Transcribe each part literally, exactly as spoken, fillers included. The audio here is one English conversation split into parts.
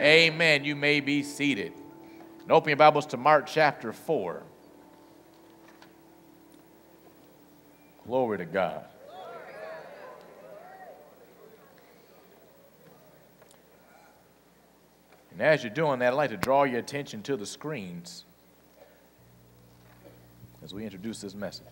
Amen. You may be seated. And open your Bibles to Mark chapter four. Glory to God. And as you're doing that, I'd like to draw your attention to the screens as we introduce this message.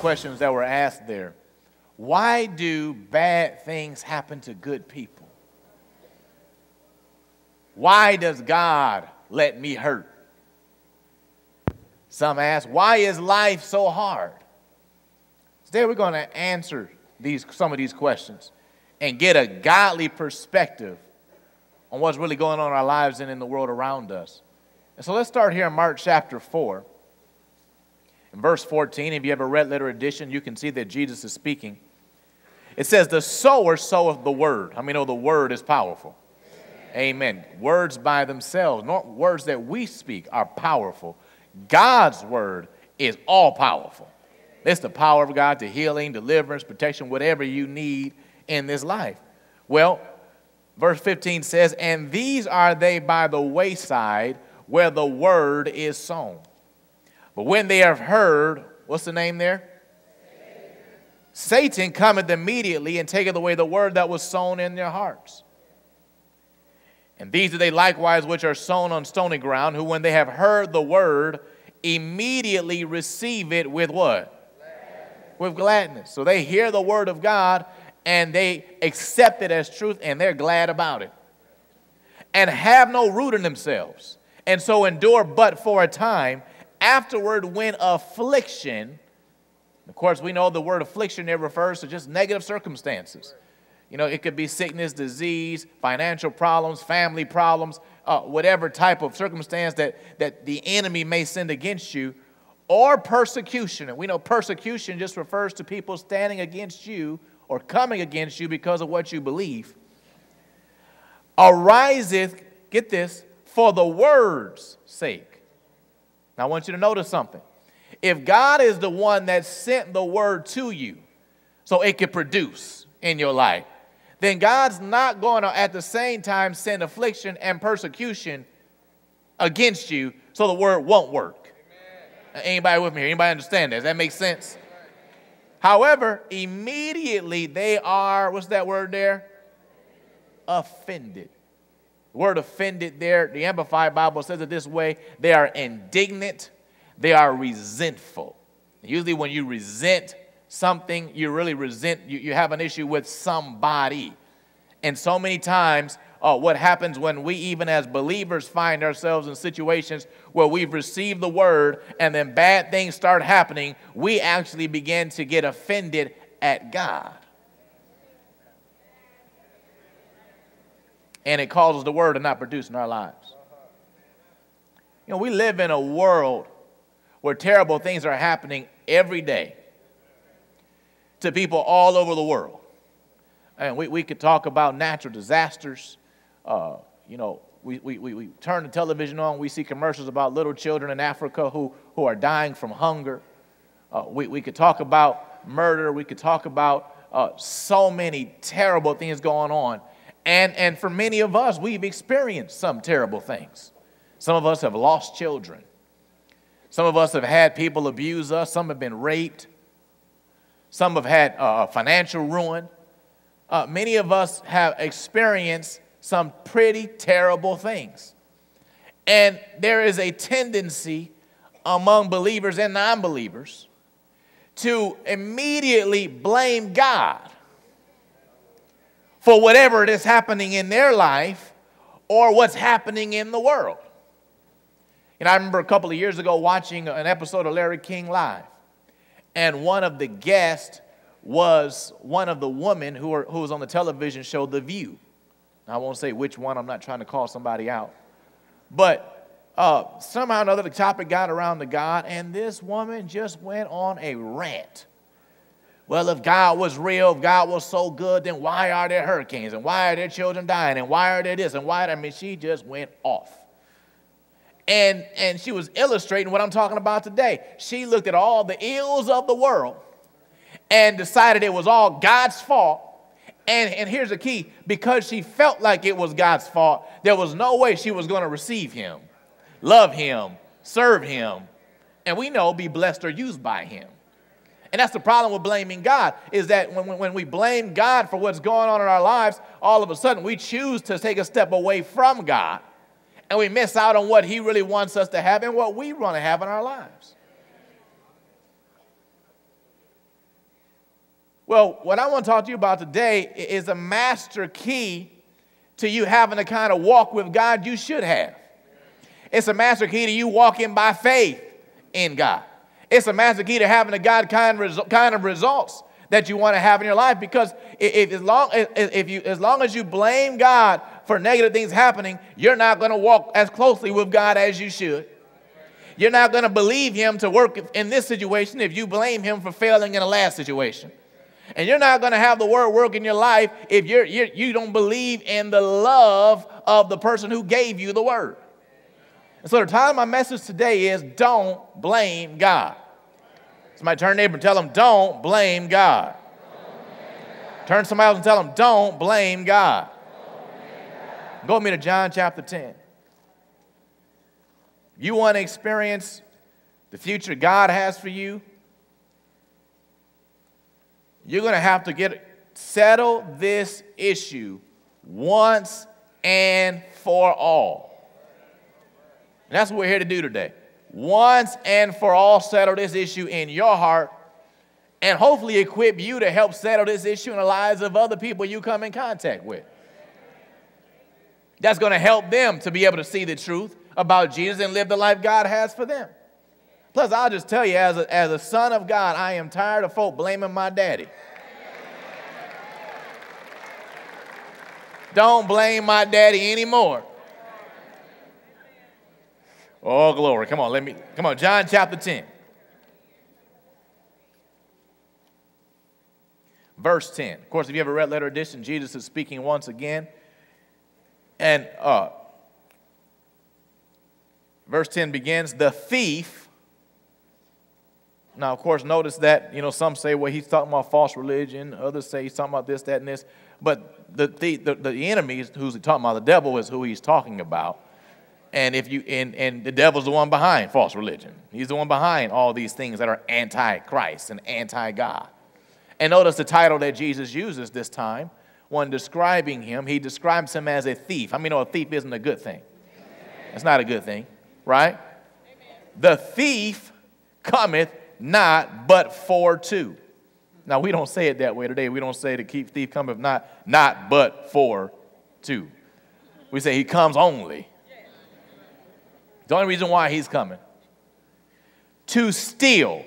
Questions that were asked there. Why do bad things happen to good people? Why does God let me hurt? Some ask, why is life so hard? Today we're going to answer these, some of these questions and get a godly perspective on what's really going on in our lives and in the world around us. And so let's start here in Mark chapter four. In verse fourteen, if you have a red letter edition, you can see that Jesus is speaking. It says, the sower soweth the word. How many know the word is powerful? Amen. Amen. Words by themselves, not words that we speak, are powerful. God's word is all powerful. It's the power of God to healing, deliverance, protection, whatever you need in this life. Well, verse fifteen says, and these are they by the wayside where the word is sown. But when they have heard, what's the name there? Amen. Satan cometh immediately and taketh away the word that was sown in their hearts. And these are they likewise which are sown on stony ground, who when they have heard the word, immediately receive it with what? Gladness. With gladness. So they hear the word of God and they accept it as truth and they're glad about it. And have no root in themselves, and so endure but for a time. Afterward, when affliction, of course, we know the word affliction there refers to just negative circumstances. You know, it could be sickness, disease, financial problems, family problems, uh, whatever type of circumstance that, that the enemy may send against you, or persecution. And we know persecution just refers to people standing against you or coming against you because of what you believe. Ariseth, get this, for the word's sake. I want you to notice something. If God is the one that sent the word to you so it could produce in your life, then God's not going to at the same time send affliction and persecution against you so the word won't work. Amen. Anybody with me here? Anybody understand that? Does that make sense? However, immediately they are, what's that word there? Offended. The word offended there, the Amplified Bible says it this way, they are indignant, they are resentful. Usually when you resent something, you really resent, you, you have an issue with somebody. And so many times, uh, what happens when we even as believers find ourselves in situations where we've received the word and then bad things start happening, we actually begin to get offended at God. And it causes the word to not produce in our lives. You know, we live in a world where terrible things are happening every day to people all over the world. And we, we could talk about natural disasters. Uh, you know, we, we, we, we turn the television on, we see commercials about little children in Africa who, who are dying from hunger. Uh, we, we could talk about murder. We could talk about uh, so many terrible things going on. And, and for many of us, we've experienced some terrible things. Some of us have lost children. Some of us have had people abuse us. Some have been raped. Some have had uh, financial ruin. Uh, many of us have experienced some pretty terrible things. And there is a tendency among believers and non-believers to immediately blame God for whatever it is happening in their life or what's happening in the world. And I remember a couple of years ago watching an episode of Larry King Live. And one of the guests was one of the women who, are, who was on the television show, The View. I won't say which one. I'm not trying to call somebody out. But uh, somehow or another, the topic got around to God, and this woman just went on a rant. Well, if God was real, if God was so good, then why are there hurricanes? And why are there children dying? And why are there this? And why? I mean, she just went off. And, and she was illustrating what I'm talking about today. She looked at all the ills of the world and decided it was all God's fault. And, and here's the key. Because she felt like it was God's fault, there was no way she was going to receive him, love him, serve him, and we know be blessed or used by him. And that's the problem with blaming God, is that when, when we blame God for what's going on in our lives, all of a sudden we choose to take a step away from God. And we miss out on what he really wants us to have and what we want to have in our lives. Well, what I want to talk to you about today is a master key to you having the kind of walk with God you should have. It's a master key to you walking by faith in God. It's a master key to having the God kind of results that you want to have in your life, because if, as, long, if you, as long as you blame God for negative things happening, you're not going to walk as closely with God as you should. You're not going to believe him to work in this situation if you blame him for failing in the last situation. And you're not going to have the word work in your life if you're, you're, you don't believe in the love of the person who gave you the word. And so the title of my message today is Don't Blame God. Somebody turn to neighbor and tell them, don't blame God. Don't blame God. Turn to somebody else and tell them, don't blame God. Don't blame God. Go with me to John chapter ten. You want to experience the future God has for you, you're going to have to get settle this issue once and for all. And that's what we're here to do today. Once and for all, settle this issue in your heart, and hopefully equip you to help settle this issue in the lives of other people you come in contact with. That's going to help them to be able to see the truth about Jesus and live the life God has for them. Plus, I'll just tell you, as a, as a son of God, I am tired of folk blaming my daddy. Don't blame my daddy anymore. Oh, glory. Come on, let me, come on, John chapter ten. Verse ten. Of course, if you have a red letter edition, Jesus is speaking once again. And uh, verse ten begins, the thief. Now, of course, notice that, you know, some say, well, he's talking about false religion. Others say he's talking about this, that, and this. But the, the, the, the enemy who's talking about, the devil is who he's talking about. And if you and, and the devil's the one behind false religion. He's the one behind all these things that are anti-Christ and anti-God. And notice the title that Jesus uses this time when describing him. He describes him as a thief. I mean, no, a thief isn't a good thing. It's not a good thing, right? Amen. The thief cometh not but for two. Now, we don't say it that way today. We don't say to keep thief cometh not, not but for two. We say he comes only. The only reason why he's coming. To steal.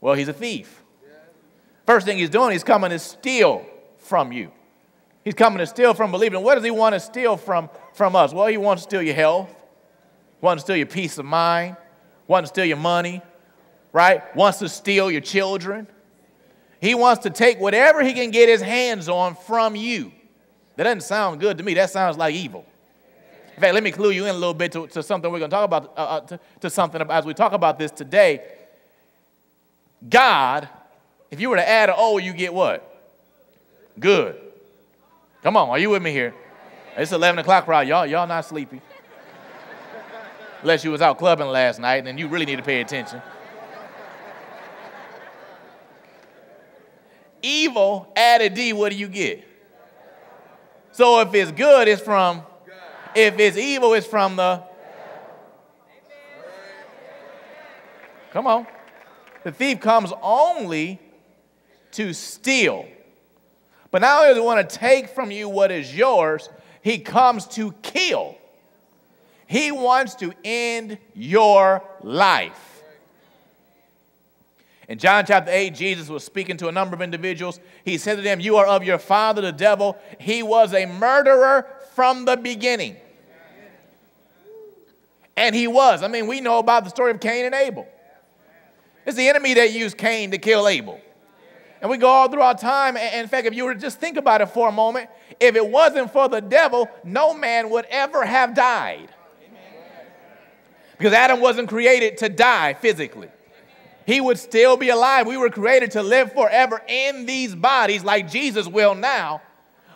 Well, he's a thief. First thing he's doing, he's coming to steal from you. He's coming to steal from believers. And what does he want to steal from, from us? Well, he wants to steal your health. He wants to steal your peace of mind. He wants to steal your money. Right? He wants to steal your children. He wants to take whatever he can get his hands on from you. That doesn't sound good to me. That sounds like evil. In fact, let me clue you in a little bit to, to something we're going to talk about, uh, to, to something as we talk about this today. God, if you were to add an O, you get what? Good. Come on, are you with me here? It's eleven o'clock, right? Y'all, y'all not sleepy. unless you was out clubbing last night, and then you really need to pay attention. Evil added D, what do you get? So if it's good, it's from God. If it's evil, it's from the devil. Come on. The thief comes only to steal. But not only does he want to take from you what is yours, he comes to kill. He wants to end your life. In John chapter eight, Jesus was speaking to a number of individuals. He said to them, you are of your father, the devil. He was a murderer from the beginning. And he was. I mean, we know about the story of Cain and Abel. It's the enemy that used Cain to kill Abel. And we go all through our time. And in fact, if you were to just think about it for a moment, if it wasn't for the devil, no man would ever have died. Because Adam wasn't created to die physically. He would still be alive. We were created to live forever in these bodies like Jesus will now.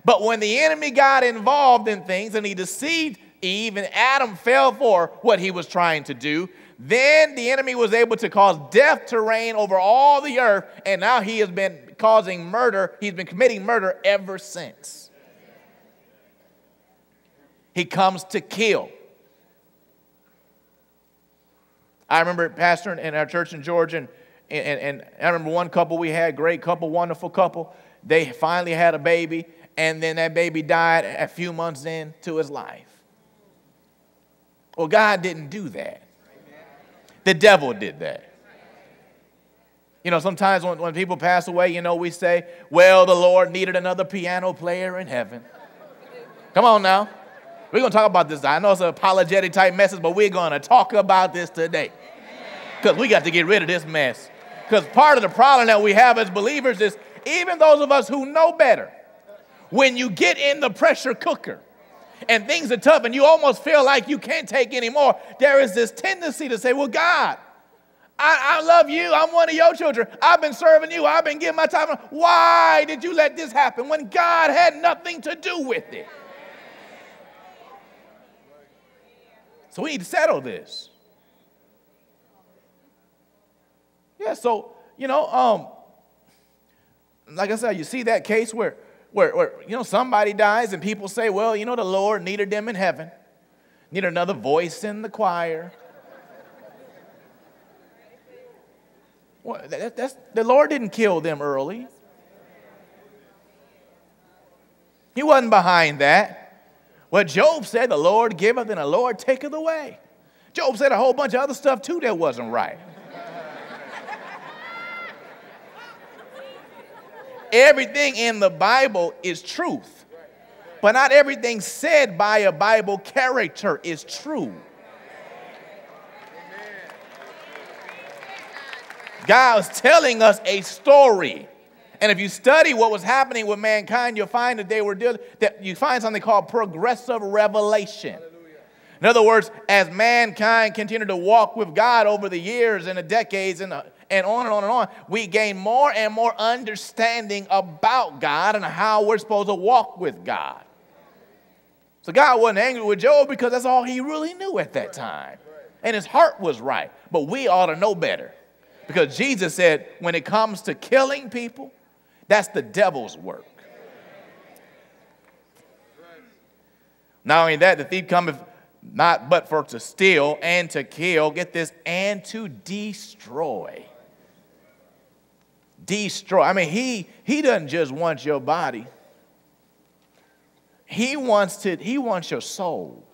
But when the enemy got involved in things and he deceived Eve and Adam fell for what he was trying to do, then the enemy was able to cause death to reign over all the earth, and now he has been causing murder. He's been committing murder ever since. He comes to kill. I remember pastoring in our church in Georgia, and, and, and I remember one couple we had, great couple, wonderful couple. They finally had a baby, and then that baby died a few months into his life. Well, God didn't do that. The devil did that. You know, sometimes when, when people pass away, you know, we say, well, the Lord needed another piano player in heaven. Come on now. We're going to talk about this. I know it's an apologetic type message, but we're going to talk about this today because we got to get rid of this mess. Because part of the problem that we have as believers is even those of us who know better, when you get in the pressure cooker and things are tough and you almost feel like you can't take anymore, there is this tendency to say, well, God, I, I love you. I'm one of your children. I've been serving you. I've been giving my time. Why did you let this happen when God had nothing to do with it? So we need to settle this. Yeah, so, you know, um, like I said, you see that case where, where, where, you know, somebody dies and people say, well, you know, the Lord needed them in heaven. Need another voice in the choir. Well, that, that's, the Lord didn't kill them early. He wasn't behind that. Well, Job said, the Lord giveth and the Lord taketh away. Job said a whole bunch of other stuff, too, that wasn't right. Everything in the Bible is truth. But not everything said by a Bible character is true. God was telling us a story. And if you study what was happening with mankind, you'll find that they were dealing, that you find something called progressive revelation. Hallelujah. In other words, as mankind continued to walk with God over the years and the decades and, the, and on and on and on, we gain more and more understanding about God and how we're supposed to walk with God. So God wasn't angry with Job because that's all he really knew at that time. And his heart was right. But we ought to know better. Because Jesus said, when it comes to killing people, that's the devil's work. Not only that, the thief cometh not but for to steal and to kill, get this, and to destroy. Destroy. I mean, he, he doesn't just want your body. He wants, to, he wants your soul.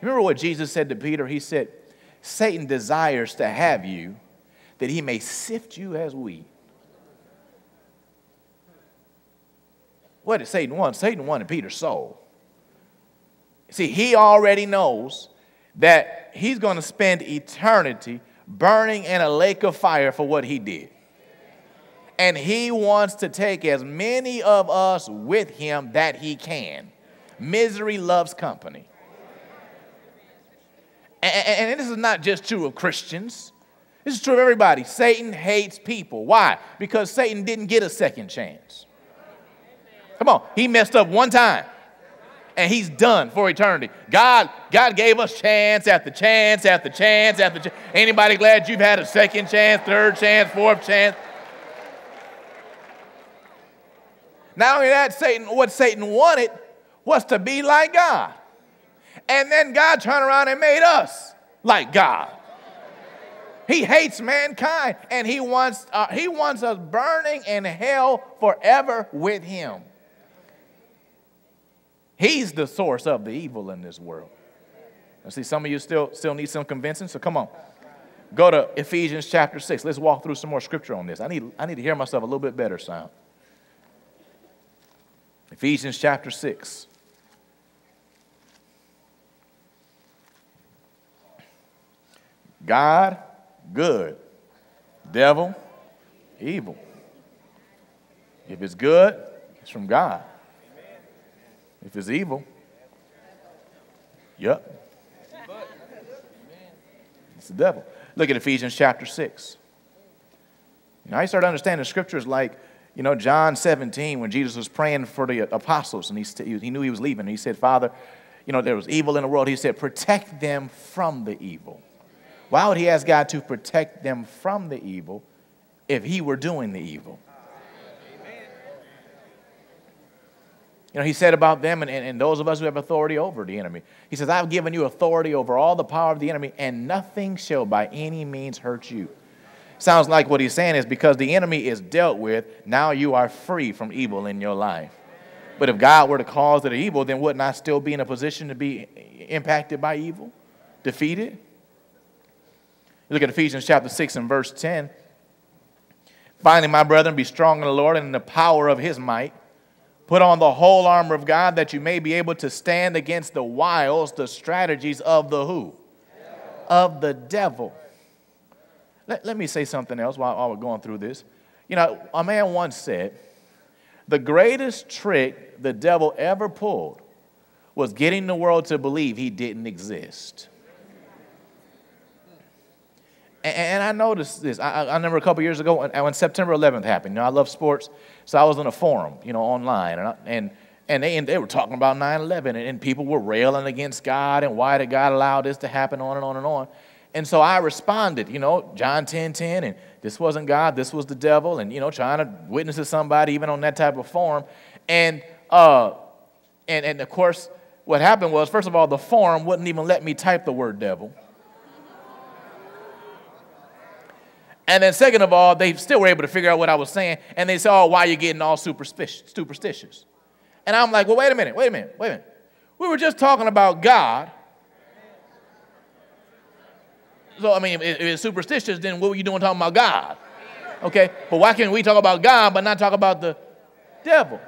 Remember what Jesus said to Peter? He said, Satan desires to have you, that he may sift you as wheat. What did Satan want? Satan wanted Peter's soul. See, he already knows that he's going to spend eternity burning in a lake of fire for what he did. And he wants to take as many of us with him that he can. Misery loves company. And, and this is not just true of Christians. This is true of everybody. Satan hates people. Why? Because Satan didn't get a second chance. Come on, he messed up one time. and he's done for eternity. God, God gave us chance after chance after chance after chance. Anybody glad you've had a second chance, third chance, fourth chance? Not only that, Satan, what Satan wanted was to be like God. And then God turned around and made us like God. He hates mankind, and he wants, uh, he wants us burning in hell forever with him. He's the source of the evil in this world. Now, see, some of you still, still need some convincing, so come on. Go to Ephesians chapter six. Let's walk through some more scripture on this. I need, I need to hear myself a little bit better, son. Ephesians chapter six. God, good. Devil, evil. If it's good, it's from God. If it's evil, yep. It's the devil. Look at Ephesians chapter six. You know, I started understanding scriptures like, you know, John seventeen, when Jesus was praying for the apostles, and he, he knew he was leaving. And he said, Father, you know, there was evil in the world. He said, protect them from the evil. Why would he ask God to protect them from the evil if he were doing the evil? You know, he said about them and, and, and those of us who have authority over the enemy. He says, I've given you authority over all the power of the enemy, and nothing shall by any means hurt you. Sounds like what he's saying is because the enemy is dealt with, now you are free from evil in your life. But if God were the cause of the evil, then wouldn't I still be in a position to be impacted by evil, defeated? Look at Ephesians chapter six and verse ten. Finally, my brethren, be strong in the Lord and in the power of his might. Put on the whole armor of God that you may be able to stand against the wiles, the strategies of the who? Devil. Of the devil. Let, let me say something else while, while we're going through this. You know, a man once said, the greatest trick the devil ever pulled was getting the world to believe he didn't exist. And I noticed this. I remember a couple years ago when September eleventh happened. You know, I love sports, so I was in a forum, you know, online, and I, and and they and they were talking about nine eleven, and, and people were railing against God and why did God allow this to happen, on and on and on. And so I responded, you know, John ten ten, and this wasn't God, this was the devil, and you know, trying to witness to somebody even on that type of forum, and uh, and and of course, what happened was, first of all, the forum wouldn't even let me type the word devil. And then second of all, they still were able to figure out what I was saying. And they said, oh, why are you getting all superstitious? And I'm like, well, wait a minute, wait a minute, wait a minute. We were just talking about God. So, I mean, if it's superstitious, then what were you doing talking about God? Okay, but why can't we talk about God but not talk about the devil?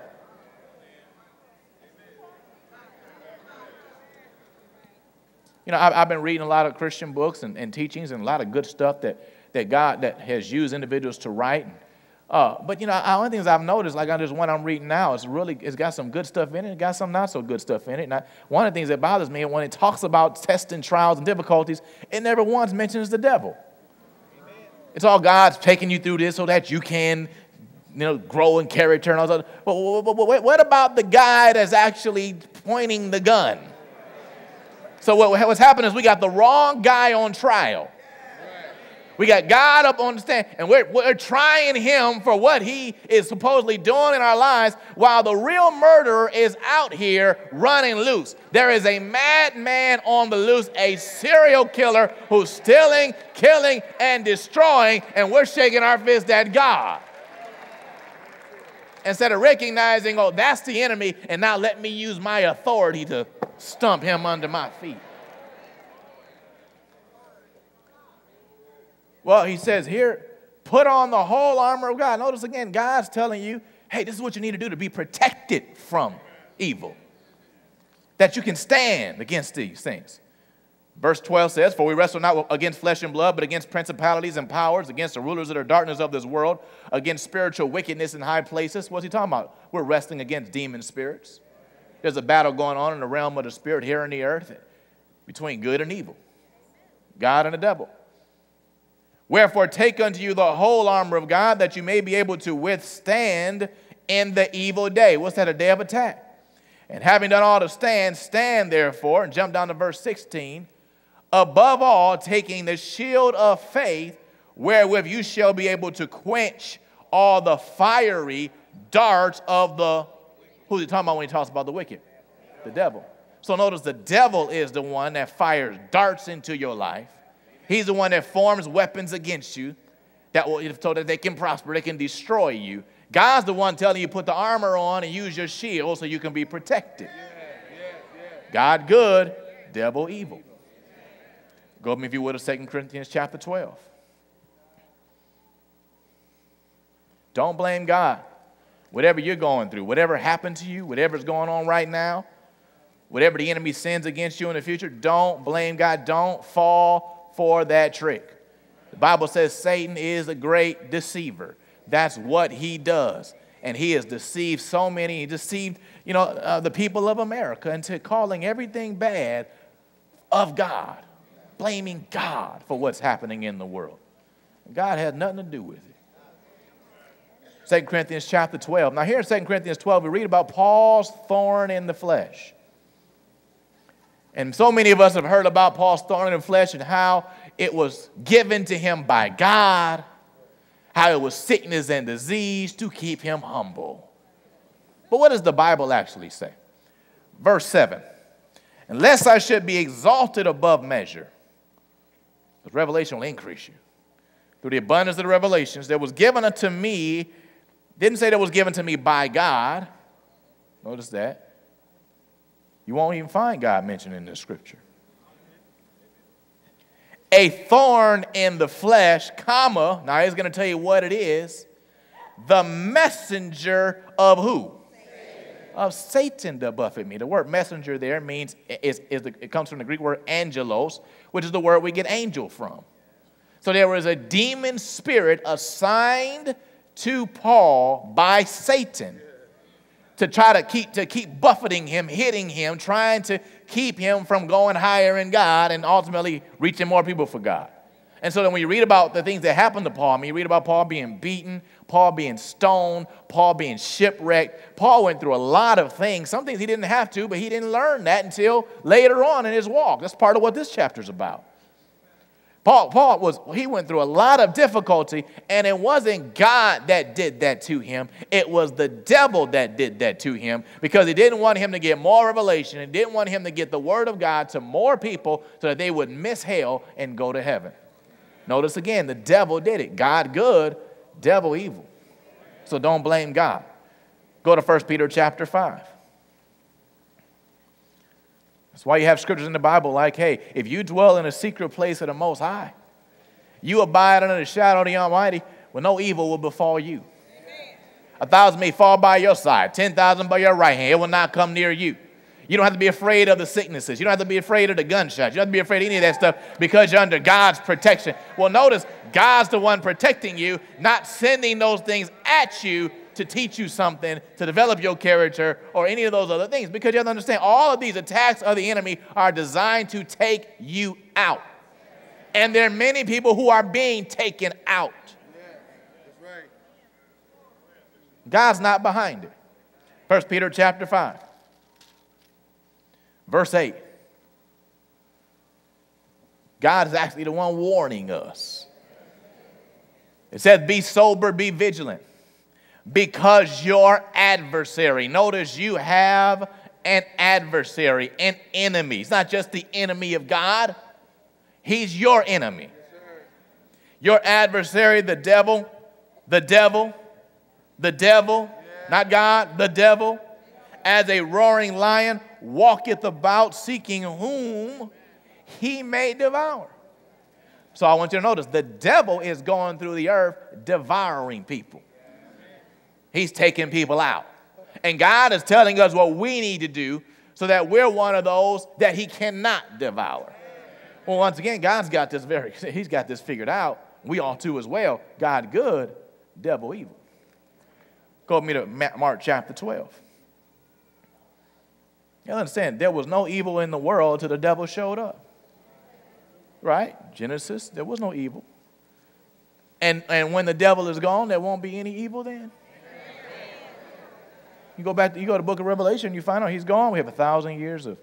You know, I've been reading a lot of Christian books and, and teachings and a lot of good stuff that that God that has used individuals to write. Uh, but, you know, the only things I've noticed, like this one I'm reading now, it's really, it's got some good stuff in it, it's got some not so good stuff in it. And I, one of the things that bothers me, when it talks about tests and trials and difficulties, it never once mentions the devil. Amen. It's all God's taking you through this so that you can, you know, grow in character and all that. But, but, but what about the guy that's actually pointing the gun? So what, what's happening is we got the wrong guy on trial. We got God up on the stand, and we're, we're trying him for what he is supposedly doing in our lives, while the real murderer is out here running loose. There is a madman on the loose, a serial killer who's stealing, killing, and destroying, and we're shaking our fist at God. Instead of recognizing, oh, that's the enemy, and now let me use my authority to stump him under my feet. Well, he says here, put on the whole armor of God. Notice again, God's telling you, hey, this is what you need to do to be protected from evil, that you can stand against these things. Verse twelve says, for we wrestle not against flesh and blood, but against principalities and powers, against the rulers of the darkness of this world, against spiritual wickedness in high places. What's he talking about? We're wrestling against demon spirits. There's a battle going on in the realm of the spirit here on the earth between good and evil, God and the devil. Wherefore, take unto you the whole armor of God, that you may be able to withstand in the evil day. What's that? A day of attack. And having done all to stand, stand therefore, and jump down to verse sixteen, above all, taking the shield of faith, wherewith you shall be able to quench all the fiery darts of the, who's he talking about when he talks about the wicked? The devil. So notice the devil is the one that fires darts into your life. He's the one that forms weapons against you, that will, so that they can prosper, they can destroy you. God's the one telling you put the armor on and use your shield so you can be protected. God good, devil evil. Go with me, if you would, to Second Corinthians chapter twelve. Don't blame God. Whatever you're going through, whatever happened to you, whatever's going on right now, whatever the enemy sins against you in the future, don't blame God. Don't fall for that trick. The Bible says Satan is a great deceiver. That's what he does. And he has deceived so many. He deceived, you know, uh, the people of America into calling everything bad of God, blaming God for what's happening in the world. God has nothing to do with it. Second Corinthians chapter twelve. Now here in Second Corinthians twelve, we read about Paul's thorn in the flesh. And so many of us have heard about Paul's thorn in the flesh and how it was given to him by God, how it was sickness and disease to keep him humble. But what does the Bible actually say? Verse seven, unless I should be exalted above measure, because revelation will increase you. Through the abundance of the revelations, there was given unto me, didn't say that was given to me by God. Notice that. You won't even find God mentioned in this scripture. A thorn in the flesh, comma, now he's going to tell you what it is, the messenger of who? Satan. Of Satan to buffet me. The word messenger there means, is, is the, it comes from the Greek word angelos, which is the word we get angel from. So there was a demon spirit assigned to Paul by Satan to try to keep, to keep buffeting him, hitting him, trying to keep him from going higher in God and ultimately reaching more people for God. And so then when you read about the things that happened to Paul, I mean, you read about Paul being beaten, Paul being stoned, Paul being shipwrecked. Paul went through a lot of things. Some things he didn't have to, but he didn't learn that until later on in his walk. That's part of what this chapter is about. Paul, Paul was, he went through a lot of difficulty, and it wasn't God that did that to him. It was the devil that did that to him, because he didn't want him to get more revelation. He didn't want him to get the word of God to more people so that they would miss hell and go to heaven. Notice again, the devil did it. God good, devil evil. So don't blame God. Go to First Peter chapter five. That's why you have scriptures in the Bible like, hey, if you dwell in a secret place of the Most High, you abide under the shadow of the Almighty, well, no evil will befall you. Amen. A thousand may fall by your side, ten thousand by your right hand. It will not come near you. You don't have to be afraid of the sicknesses. You don't have to be afraid of the gunshots. You don't have to be afraid of any of that stuff because you're under God's protection. Well, notice God's the one protecting you, not sending those things at you to teach you something, to develop your character, or any of those other things. Because you have to understand, all of these attacks of the enemy are designed to take you out. And there are many people who are being taken out. God's not behind it. First Peter chapter five, verse eight. God is actually the one warning us. It says, be sober, be vigilant. Because your adversary, notice you have an adversary, an enemy. It's not just the enemy of God. He's your enemy. Your adversary, the devil, the devil, the devil, not God, the devil, as a roaring lion, walketh about seeking whom he may devour. So I want you to notice the devil is going through the earth devouring people. He's taking people out. And God is telling us what we need to do so that we're one of those that he cannot devour. Well, once again, God's got this very, he's got this figured out. We all too as well. God good, devil evil. Go with me to Mark chapter twelve. You understand, there was no evil in the world till the devil showed up. Right? Genesis, there was no evil. And, and when the devil is gone, there won't be any evil then. You go back, to, you go to the book of Revelation, you find out he's gone. We have a thousand years of,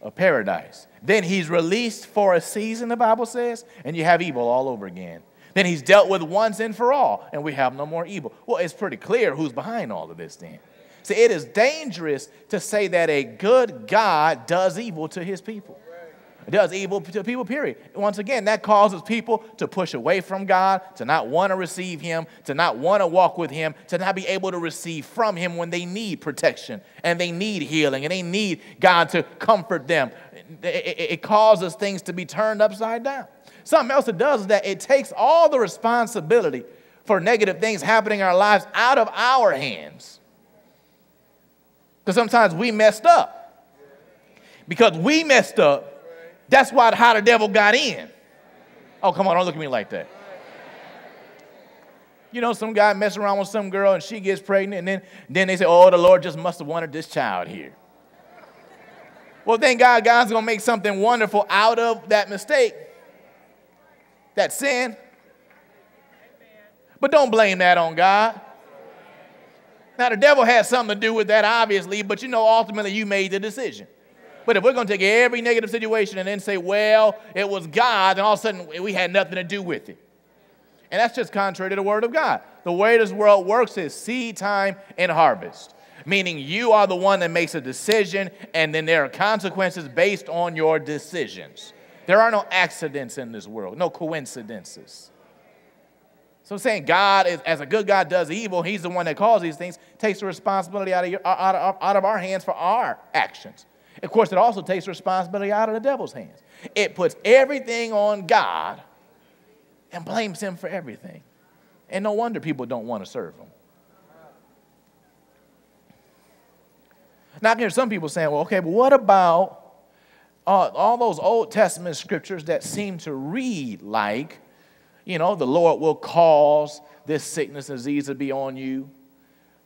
of paradise. Then he's released for a season, the Bible says, and you have evil all over again. Then he's dealt with once and for all, and we have no more evil. Well, it's pretty clear who's behind all of this then. See, it is dangerous to say that a good God does evil to his people. Does evil to people, period. Once again, that causes people to push away from God, to not want to receive him, to not want to walk with him, to not be able to receive from him when they need protection and they need healing and they need God to comfort them. It, it, it causes things to be turned upside down. Something else it does is that it takes all the responsibility for negative things happening in our lives out of our hands. Because sometimes we messed up. Because we messed up, that's why how the devil got in. Oh, come on, don't look at me like that. You know, some guy messing around with some girl and she gets pregnant, and then, then they say, oh, the Lord just must have wanted this child here. Well, thank God God's going to make something wonderful out of that mistake, that sin. But don't blame that on God. Now, the devil has something to do with that, obviously, but you know, ultimately you made the decision. But if we're going to take every negative situation and then say, well, it was God, then all of a sudden we had nothing to do with it. And that's just contrary to the Word of God. The way this world works is seed time and harvest, meaning you are the one that makes a decision, and then there are consequences based on your decisions. There are no accidents in this world, no coincidences. So saying God, is, as a good God, does evil, he's the one that causes these things, takes the responsibility out of, your, out of, out of our hands for our actions. Of course, it also takes responsibility out of the devil's hands. It puts everything on God and blames him for everything. And no wonder people don't want to serve him. Now, I can hear some people saying, well, okay, but what about uh, all those Old Testament scriptures that seem to read like, you know, the Lord will cause this sickness and disease to be on you.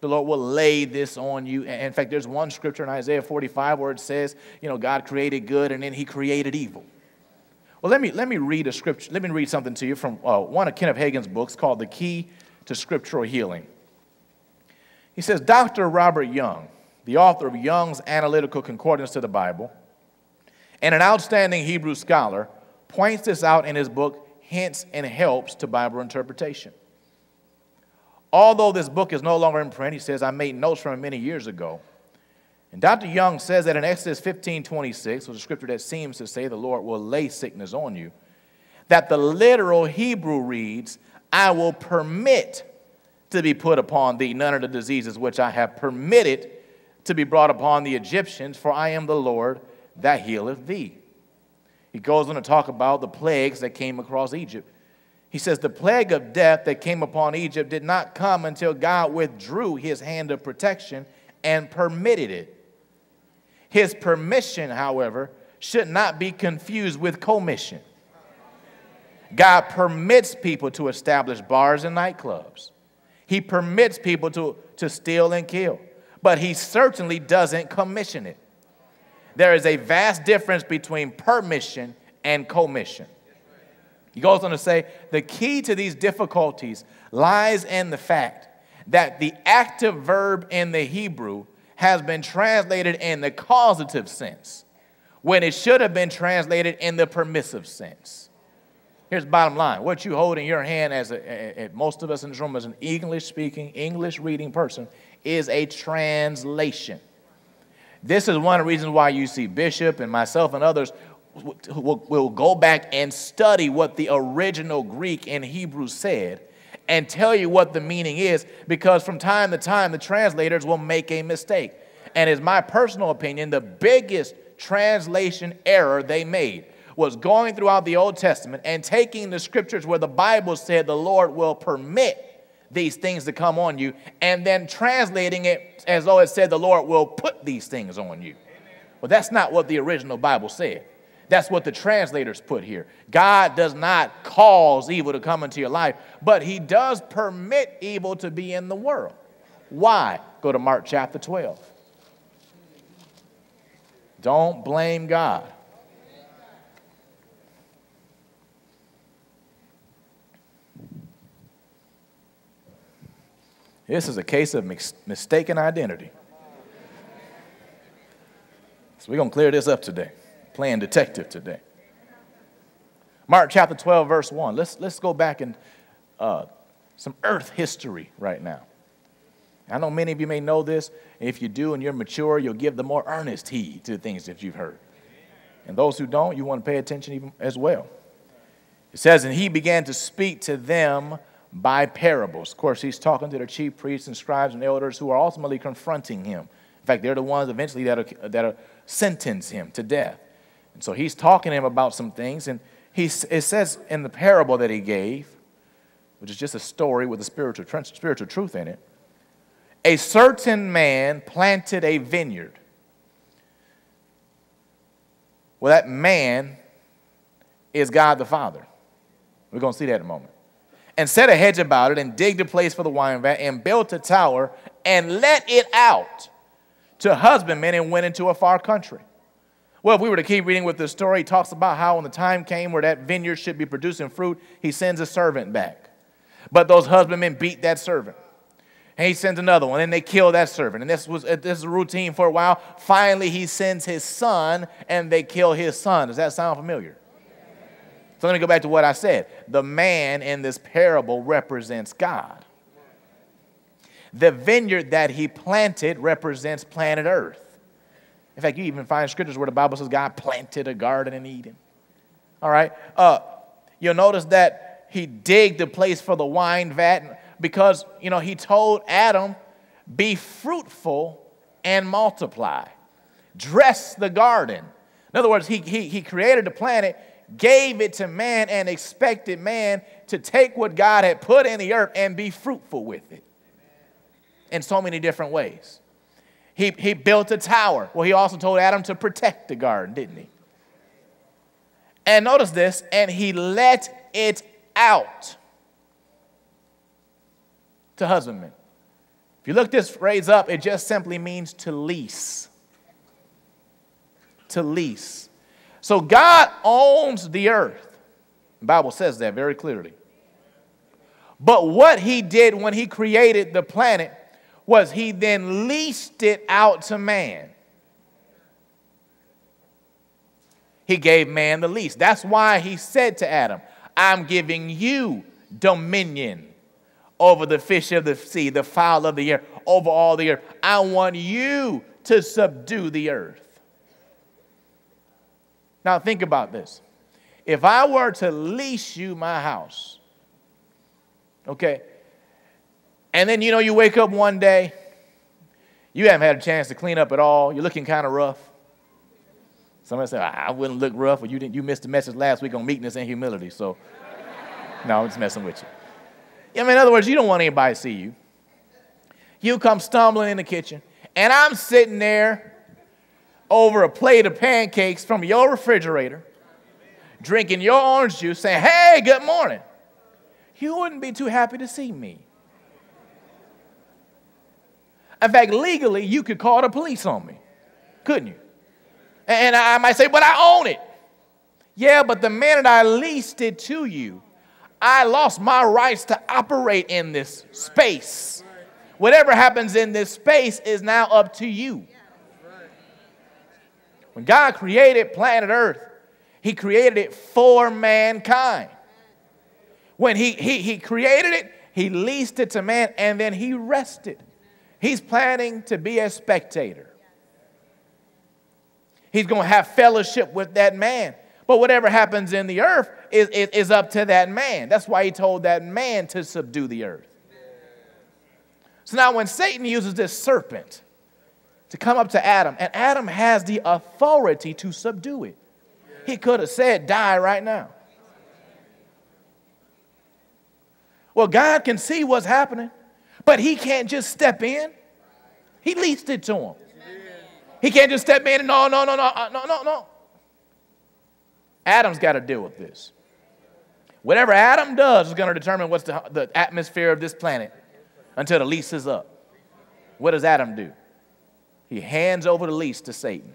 The Lord will lay this on you. In fact, there's one scripture in Isaiah forty-five where it says, you know, God created good and then he created evil. Well, let me, let me read a scripture. Let me read something to you from uh, one of Kenneth Hagin's books called The Key to Scriptural Healing. He says, Doctor Robert Young, the author of Young's Analytical Concordance to the Bible, and an outstanding Hebrew scholar, points this out in his book, Hints and Helps to Bible Interpretation. Although this book is no longer in print, he says, I made notes from it many years ago. And Doctor Young says that in Exodus fifteen twenty-six, which is a scripture that seems to say the Lord will lay sickness on you, that the literal Hebrew reads, I will permit to be put upon thee none of the diseases which I have permitted to be brought upon the Egyptians, for I am the Lord that healeth thee. He goes on to talk about the plagues that came across Egypt. He says, the plague of death that came upon Egypt did not come until God withdrew his hand of protection and permitted it. His permission, however, should not be confused with commission. God permits people to establish bars and nightclubs. He permits people to, to steal and kill, but he certainly doesn't commission it. There is a vast difference between permission and commission. He goes on to say, the key to these difficulties lies in the fact that the active verb in the Hebrew has been translated in the causative sense when it should have been translated in the permissive sense. Here's the bottom line. What you hold in your hand, as a, a, most of us in this room, as an English-speaking, English-reading person, is a translation. This is one of the reasons why you see Bishop and myself and others We'll, we'll go back and study what the original Greek and Hebrew said and tell you what the meaning is, because from time to time the translators will make a mistake. And it's my personal opinion, the biggest translation error they made was going throughout the Old Testament and taking the scriptures where the Bible said the Lord will permit these things to come on you and then translating it as though it said the Lord will put these things on you. Well, that's not what the original Bible said. That's what the translators put here. God does not cause evil to come into your life, but he does permit evil to be in the world. Why? Go to Mark chapter twelve. Don't blame God. This is a case of mis- mistaken identity. So we're going to clear this up today. Playing detective today. Mark chapter twelve, verse one. Let's, let's go back and uh, some earth history right now. I know many of you may know this. If you do and you're mature, you'll give the more earnest heed to the things that you've heard. And those who don't, you want to pay attention even as well. It says, and he began to speak to them by parables. Of course, he's talking to the chief priests and scribes and elders who are ultimately confronting him. In fact, they're the ones eventually that are, that are sentence him to death. And so he's talking to him about some things. And he, it says in the parable that he gave, which is just a story with a spiritual, spiritual truth in it, a certain man planted a vineyard. Well, that man is God the Father. We're going to see that in a moment. And set a hedge about it and digged a place for the wine vat and built a tower and let it out to husbandmen and went into a far country. Well, if we were to keep reading with this story, he talks about how when the time came where that vineyard should be producing fruit, he sends a servant back. But those husbandmen beat that servant. And he sends another one, and they kill that servant. And this was this is a routine for a while. Finally, he sends his son, and they kill his son. Does that sound familiar? So let me go back to what I said. The man in this parable represents God. The vineyard that he planted represents planet Earth. In fact, you even find scriptures where the Bible says God planted a garden in Eden. All right? Uh, you'll notice that he digged a place for the wine vat, because, you know, he told Adam, be fruitful and multiply. Dress the garden. In other words, he, he, he created the planet, gave it to man, and expected man to take what God had put in the earth and be fruitful with it in so many different ways. He, he built a tower. Well, he also told Adam to protect the garden, didn't he? And notice this, and he let it out to husbandmen. If you look this phrase up, it just simply means to lease. To lease. So God owns the earth. The Bible says that very clearly. But what he did when he created the planet was he then leased it out to man. He gave man the lease. That's why he said to Adam, I'm giving you dominion over the fish of the sea, the fowl of the air, over all the earth. I want you to subdue the earth. Now think about this. If I were to lease you my house, okay, and then you know you wake up one day, you haven't had a chance to clean up at all, you're looking kind of rough. Somebody said, I wouldn't look rough, or you, didn't, you missed the message last week on meekness and humility, so no, I'm just messing with you. I mean, in other words, you don't want anybody to see you. You come stumbling in the kitchen, and I'm sitting there over a plate of pancakes from your refrigerator, drinking your orange juice, saying, hey, good morning. You wouldn't be too happy to see me. In fact, legally, you could call the police on me, couldn't you? And I might say, but I own it. Yeah, but the minute I leased it to you, I lost my rights to operate in this space. Whatever happens in this space is now up to you. When God created planet Earth, he created it for mankind. When he, he, he created it, he leased it to man, and then he rested. He's planning to be a spectator. He's going to have fellowship with that man. But whatever happens in the earth is, is, is up to that man. That's why he told that man to subdue the earth. So now when Satan uses this serpent to come up to Adam, and Adam has the authority to subdue it. He could have said, die right now. Well, God can see what's happening, but he can't just step in. He leased it to him. He can't just step in and no, no, no, no, no, no, no. Adam's got to deal with this. Whatever Adam does is going to determine what's the, the atmosphere of this planet until the lease is up. What does Adam do? He hands over the lease to Satan.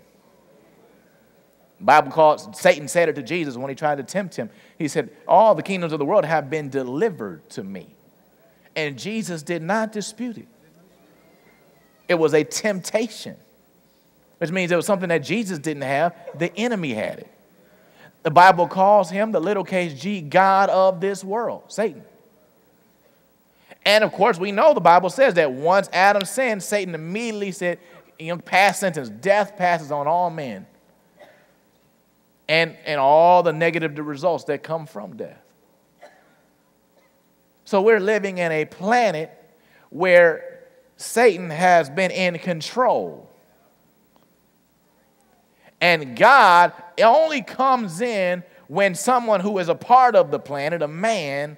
The Bible calls, Satan said it to Jesus when he tried to tempt him. He said, all the kingdoms of the world have been delivered to me. And Jesus did not dispute it. It was a temptation. which means it was something that Jesus didn't have. The enemy had it. The Bible calls him, the little case G, God of this world, Satan. And, of course, we know the Bible says that once Adam sinned, Satan immediately said, you know, past sentence, death passes on all men. And, and all the negative results that come from death. So we're living in a planet where Satan has been in control. And God only comes in when someone who is a part of the planet, a man,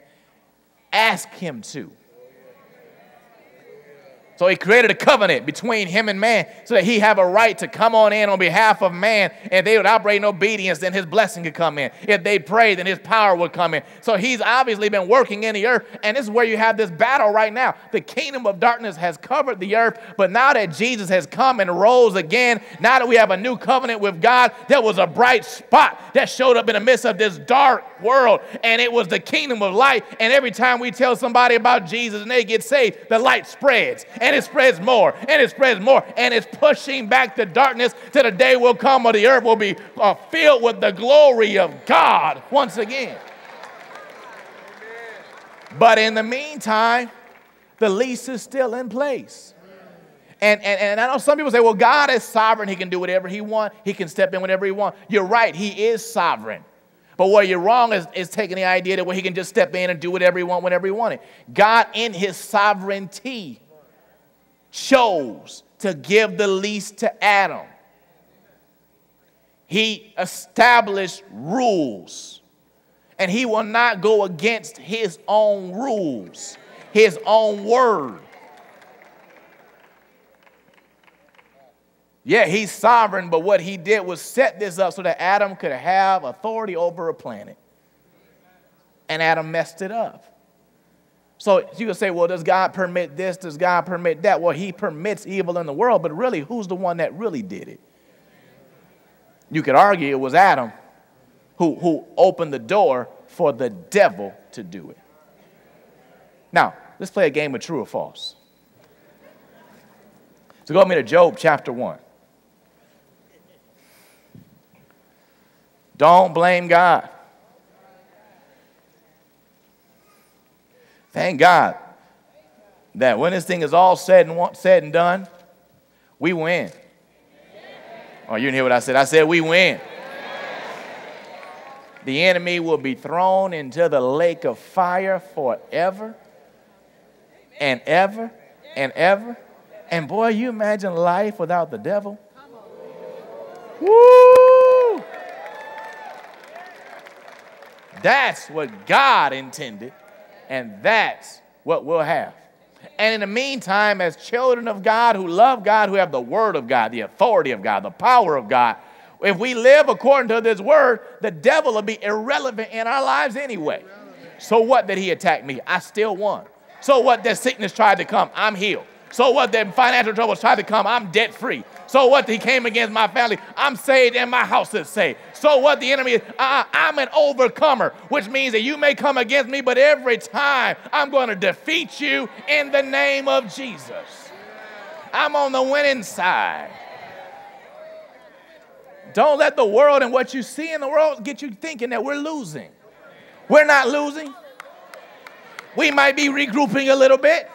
asks him to. So he created a covenant between him and man so that he have a right to come on in on behalf of man. If they would operate in obedience, then his blessing could come in. If they prayed, then his power would come in. So he's obviously been working in the earth, and this is where you have this battle right now. The kingdom of darkness has covered the earth, but now that Jesus has come and rose again, now that we have a new covenant with God, there was a bright spot that showed up in the midst of this dark world, and it was the kingdom of light. And every time we tell somebody about Jesus and they get saved, the light spreads. And it spreads more, and it spreads more, and it's pushing back the darkness till the day will come where the earth will be uh, filled with the glory of God once again. Amen. But in the meantime, the lease is still in place. And, and, and I know some people say, well, God is sovereign. He can do whatever he wants. He can step in whenever he wants. You're right. He is sovereign. But where you're wrong is, is taking the idea that well, he can just step in and do whatever he wants whenever he wanted. God in his sovereignty chose to give the lease to Adam. He established rules, and he will not go against his own rules, his own word. Yeah, he's sovereign, but what he did was set this up so that Adam could have authority over a planet. And Adam messed it up. So you can say, well, does God permit this? Does God permit that? Well, he permits evil in the world, but really, who's the one that really did it? You could argue it was Adam who, who opened the door for the devil to do it. Now, let's play a game of true or false. So go with me to Job chapter one. Don't blame God. Thank God that when this thing is all said and, said and done, we win. Oh, you didn't hear what I said. I said we win. The enemy will be thrown into the lake of fire forever and ever and ever. And boy, you imagine life without the devil? Woo! That's what God intended. And that's what we'll have. And in the meantime, as children of God who love God, who have the word of God, the authority of God, the power of God, if we live according to this word, the devil will be irrelevant in our lives anyway. So what did he attack me? I still won. So what that sickness tried to come? I'm healed. So what that financial troubles tried to come? I'm debt free. So what he came against my family? I'm saved and my house is saved. So what the enemy is? I, I'm an overcomer, which means that you may come against me, but every time I'm going to defeat you in the name of Jesus. I'm on the winning side. Don't let the world and what you see in the world get you thinking that we're losing. We're not losing. We might be regrouping a little bit,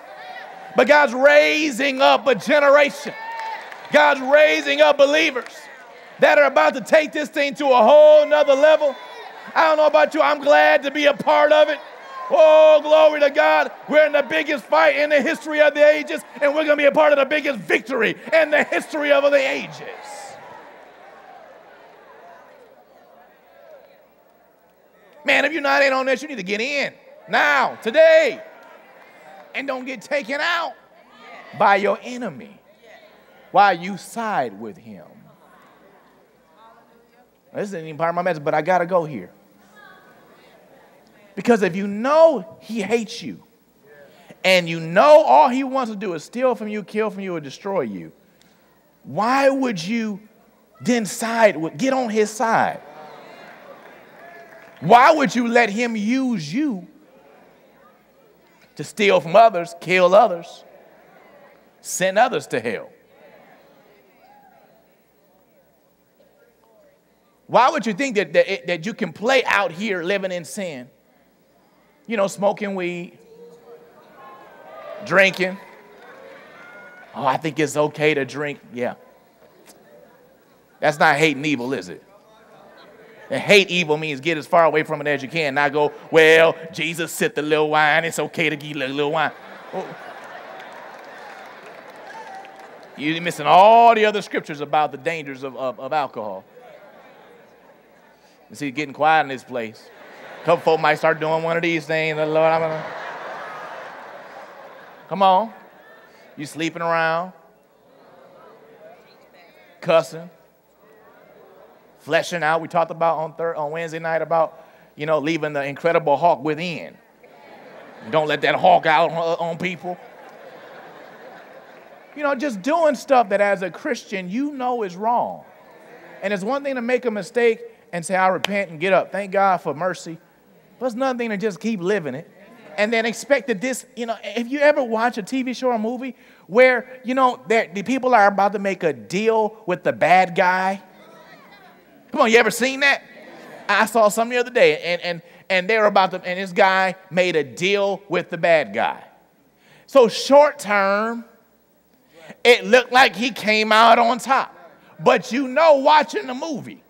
but God's raising up a generation. God's raising up believers that are about to take this thing to a whole nother level. I don't know about you. I'm glad to be a part of it. Oh, glory to God. We're in the biggest fight in the history of the ages, and we're going to be a part of the biggest victory in the history of the ages. Man, if you're not in on this, you need to get in now, today, and don't get taken out by your enemy while you side with him. This isn't even part of my message, but I got to go here. Because if you know he hates you, and you know all he wants to do is steal from you, kill from you, or destroy you, why would you then side with, get on his side? Why would you let him use you to steal from others, kill others, send others to hell? Why would you think that, that, that you can play out here living in sin? You know, smoking weed, drinking. Oh, I think it's okay to drink. Yeah. That's not hating evil, is it? And hate evil means get as far away from it as you can. Not go, well, Jesus sip the little wine. It's okay to get a little wine. Oh. You're missing all the other scriptures about the dangers of, of, of alcohol. You see, getting quiet in this place. A couple folk might start doing one of these things. Lord, I'm gonna... Come on. You sleeping around. Cussing. Fleshing out. We talked about on third, on Wednesday night about, you know, leaving the incredible hawk within. Don't let that hawk out on, on people. You know, just doing stuff that as a Christian you know is wrong. And it's one thing to make a mistake and say, I repent and get up. Thank God for mercy. But it's another thing to just keep living it. And then expect that this, you know, if you ever watch a T V show or movie where, you know, that the people are about to make a deal with the bad guy. Come on, you ever seen that? I saw some the other day, and, and, and they were about to, and this guy made a deal with the bad guy. So short term, it looked like he came out on top. But you know, watching the movie,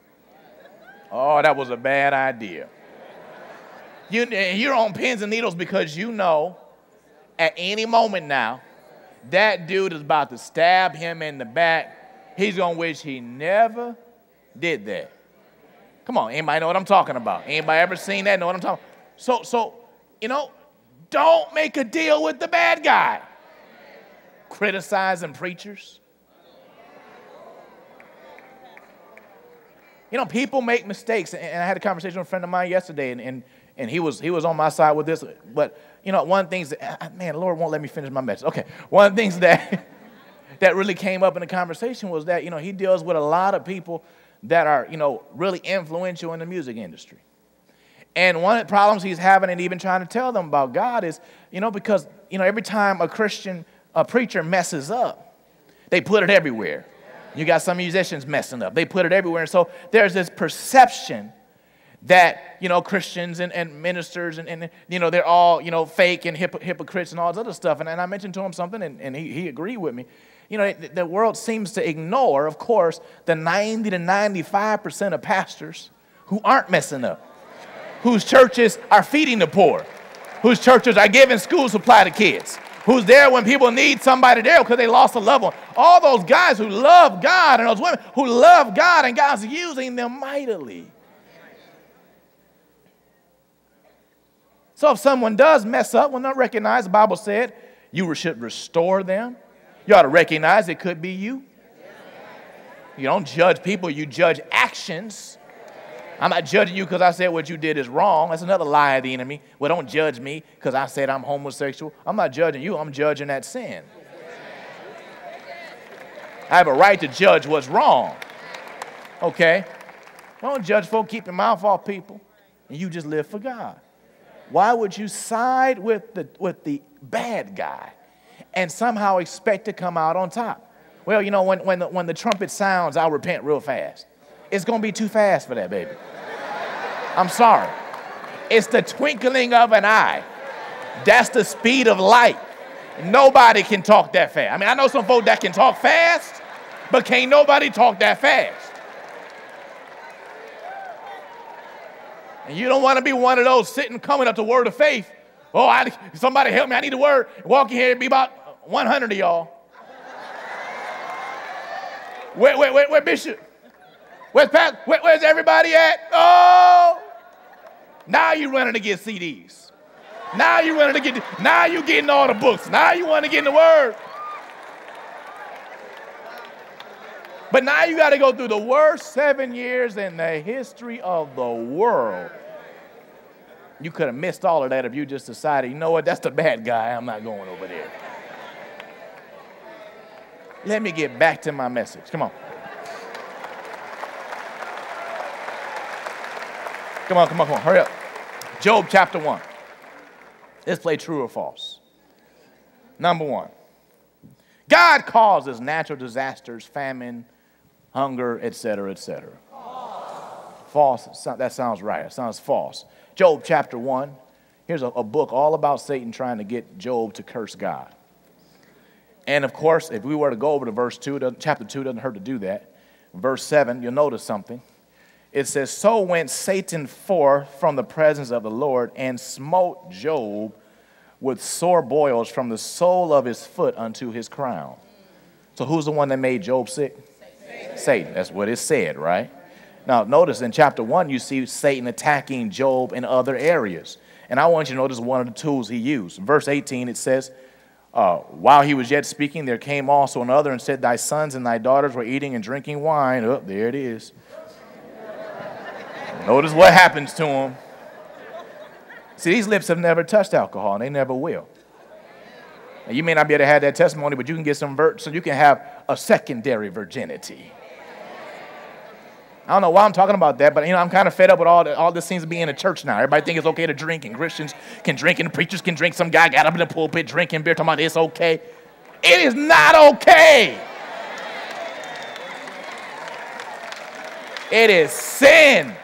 oh, that was a bad idea. You, you're on pins and needles because you know at any moment now, that dude is about to stab him in the back. He's going to wish he never did that. Come on, anybody know what I'm talking about? Anybody ever seen that? Know what I'm talking about? So, so, you know, don't make a deal with the bad guy. Criticizing preachers. You know, people make mistakes, and I had a conversation with a friend of mine yesterday, and, and, and he, was, he was on my side with this, but, you know, one of the things that, man, the Lord won't let me finish my message. Okay, one of the things that, that really came up in the conversation was that, you know, he deals with a lot of people that are, you know, really influential in the music industry. And one of the problems he's having and even trying to tell them about God is, you know, because, you know, every time a Christian, a preacher messes up, they put it everywhere. You got some musicians messing up. They put it everywhere. And so there's this perception that, you know, Christians and, and ministers and, and, you know, they're all, you know, fake and hip, hypocrites and all this other stuff. And, and I mentioned to him something, and, and he, he agreed with me. You know, the, the world seems to ignore, of course, the ninety to ninety-five percent of pastors who aren't messing up, whose churches are feeding the poor, whose churches are giving school supply to kids, who's there when people need somebody there because they lost a loved one. All those guys who love God and those women who love God, and God's using them mightily. So if someone does mess up, well, not recognize, the Bible said, you should restore them. You ought to recognize it could be you. You don't judge people, you judge actions. I'm not judging you because I said what you did is wrong. That's another lie of the enemy. Well, don't judge me because I said I'm homosexual. I'm not judging you. I'm judging that sin. I have a right to judge what's wrong. Okay? Don't judge folk. Keep your mouth off people. And you just live for God. Why would you side with the, with the bad guy and somehow expect to come out on top? Well, you know, when, when, the, when the trumpet sounds, I'll repent real fast. It's going to be too fast for that, baby. I'm sorry. It's the twinkling of an eye. That's the speed of light. Nobody can talk that fast. I mean, I know some folk that can talk fast, but can't nobody talk that fast. And you don't want to be one of those sitting, coming up to Word of Faith. Oh, I, somebody help me. I need a word. Walk in here and be about one hundred of y'all. Wait, wait, wait, wait, Bishop. Where's, Pat, where, where's everybody at? Oh, now you're running to get C Ds. Now you're running to get, now you're getting all the books. Now you want to get in the Word. But now you got to go through the worst seven years in the history of the world. You could have missed all of that if you just decided, you know what, that's the bad guy. I'm not going over there. Let me get back to my message. Come on. Come on, come on, come on, hurry up. Job chapter one. Let's play true or false. Number one, God causes natural disasters, famine, hunger, et cetera, et cetera. False. false. That sounds right. It sounds false. Job chapter one. Here's a, a book all about Satan trying to get Job to curse God. And, of course, if we were to go over to verse two, chapter two, it doesn't hurt to do that. Verse seven, you'll notice something. It says, so went Satan forth from the presence of the Lord and smote Job with sore boils from the sole of his foot unto his crown. So who's the one that made Job sick? Satan. Satan. That's what it said, right? Now, notice in chapter one, you see Satan attacking Job in other areas. And I want you to notice one of the tools he used. In verse eighteen, it says, Uh, while he was yet speaking, there came also another and said, thy sons and thy daughters were eating and drinking wine. Oh, there it is. Notice what happens to him. See, these lips have never touched alcohol, and they never will. Now, you may not be able to have that testimony, but you can get some vert, so you can have a secondary virginity. I don't know why I'm talking about that, but you know, I'm kind of fed up with all, the, all this seems to be in a church now. Everybody thinks it's okay to drink, and Christians can drink, and preachers can drink. Some guy got up in the pulpit drinking beer, talking about it's okay. It is not okay. It is sin.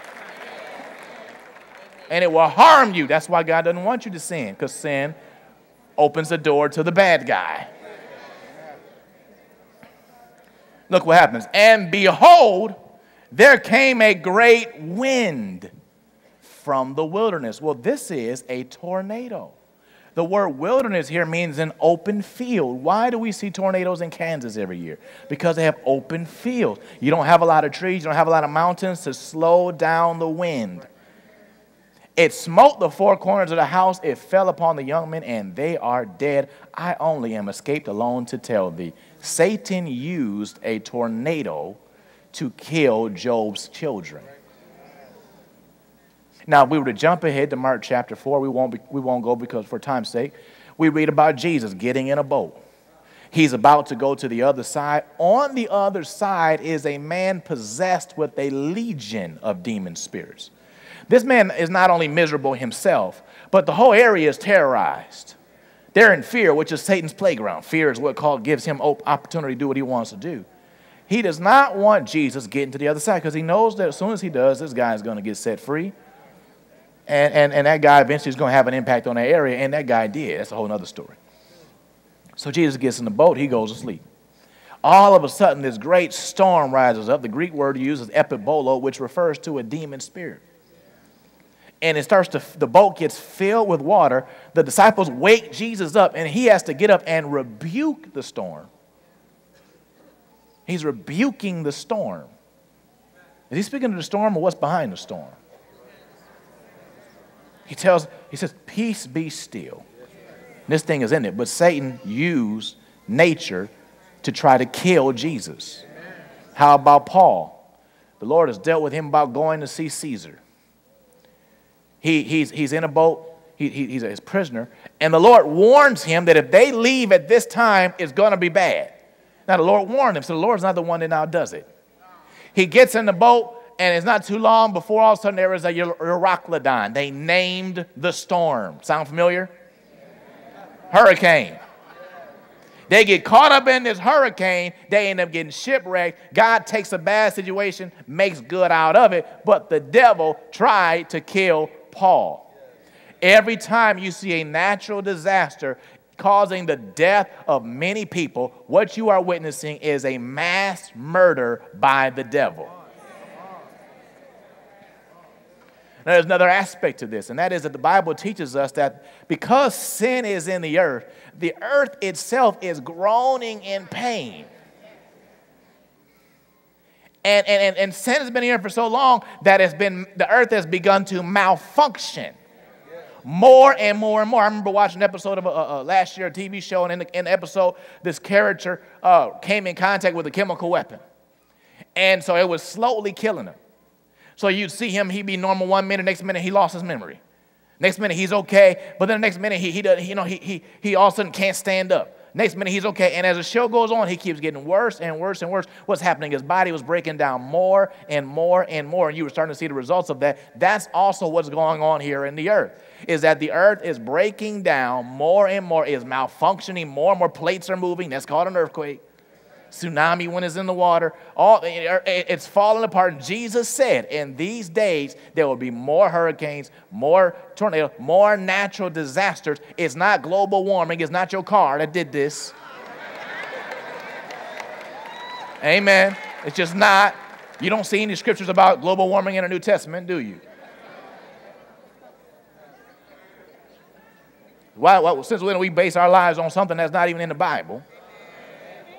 And it will harm you. That's why God doesn't want you to sin, because sin opens the door to the bad guy. Look what happens. And behold, there came a great wind from the wilderness. Well, this is a tornado. The word wilderness here means an open field. Why do we see tornadoes in Kansas every year? Because they have open fields. You don't have a lot of trees. You don't have a lot of mountains to slow down the wind. It smote the four corners of the house. It fell upon the young men, and they are dead. I only am escaped alone to tell thee. Satan used a tornado to kill Job's children. Now, if we were to jump ahead to Mark chapter four, we won't, be, we won't go because for time's sake, we read about Jesus getting in a boat. He's about to go to the other side. On the other side is a man possessed with a legion of demon spirits. This man is not only miserable himself, but the whole area is terrorized. They're in fear, which is Satan's playground. Fear is what God gives him opportunity to do what he wants to do. He does not want Jesus getting to the other side because he knows that as soon as he does, this guy is going to get set free. And, and, and that guy eventually is going to have an impact on that area, and that guy did. That's a whole other story. So Jesus gets in the boat. He goes to sleep. All of a sudden, this great storm rises up. The Greek word used is epibolo, which refers to a demon spirit. And it starts to, the boat gets filled with water. The disciples wake Jesus up, and he has to get up and rebuke the storm. He's rebuking the storm. Is he speaking to the storm or what's behind the storm? He tells, he says, peace be still. And this thing is in it. But Satan used nature to try to kill Jesus. How about Paul? The Lord has dealt with him about going to see Caesar. He, he's, he's in a boat. He, he, he's a prisoner. And the Lord warns him that if they leave at this time, it's going to be bad. Now, the Lord warned him, so the Lord's not the one that now does it. He gets in the boat, and it's not too long before all of a sudden there is a Eurocladon. They named the storm. Sound familiar? Hurricane. They get caught up in this hurricane. They end up getting shipwrecked. God takes a bad situation, makes good out of it, but the devil tried to kill Paul. Every time you see a natural disaster causing the death of many people, what you are witnessing is a mass murder by the devil. Now, there's another aspect to this, and that is that the Bible teaches us that because sin is in the earth, the earth itself is groaning in pain. And, and, and, and sin has been here for so long that it's been, the earth has begun to malfunction. More and more and more. I remember watching an episode of a, a, a last year a T V show, and in the, in the episode, this character uh, came in contact with a chemical weapon. And so it was slowly killing him. So you'd see him, he'd be normal one minute, next minute he lost his memory. Next minute he's okay, but then the next minute he, he, does, you know, he, he, he all of a sudden can't stand up. Next minute he's okay, and as the show goes on, he keeps getting worse and worse and worse. What's happening? His body was breaking down more and more and more, and you were starting to see the results of that. That's also what's going on here in the earth, is that the earth is breaking down more and more, is malfunctioning, more and more plates are moving. That's called an earthquake. tsunami when it's in the water. All, it's falling apart. And Jesus said, in these days, there will be more hurricanes, more tornadoes, more natural disasters. It's not global warming. It's not your car that did this. Amen. It's just not. You don't see any scriptures about global warming in the New Testament, do you? Why, why, since when do we base our lives on something that's not even in the Bible?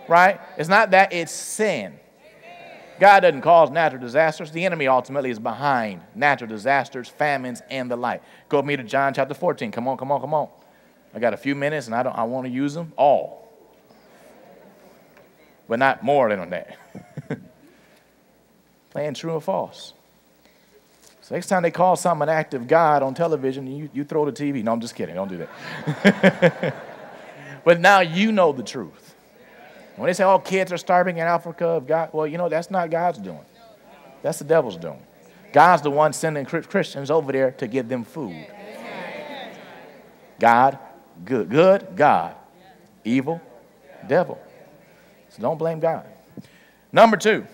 Right? It's not that, it's sin. God doesn't cause natural disasters. The enemy ultimately is behind natural disasters, famines, and the like. Go with me to John chapter fourteen. Come on, come on, come on. I got a few minutes, and I, don't, I want to use them all. But not more than that. Playing true or false. So next time they call something an act of God on television, you, you throw the T V. No, I'm just kidding. Don't do that. But now you know the truth. When they say, oh, kids are starving in Africa of God, well, you know, that's not God's doing. That's the devil's doing. God's the one sending Christians over there to give them food. God, good. Good, God. Evil, devil. So don't blame God. Number two,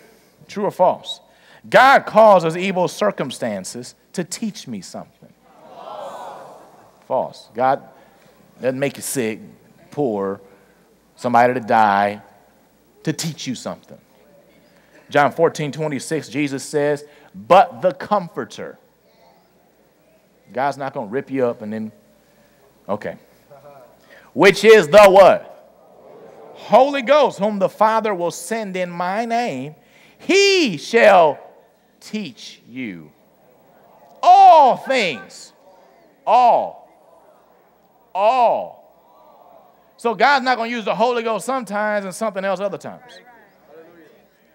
true or false. God causes evil circumstances to teach me something. False. False. God doesn't make you sick, poor, somebody to die, to teach you something. John fourteen, twenty-six, Jesus says, but the Comforter. God's not going to rip you up and then, okay. Which is the what? Holy Ghost, whom the Father will send in my name, he shall teach you all things. All. All. So God's not going to use the Holy Ghost sometimes and something else other times.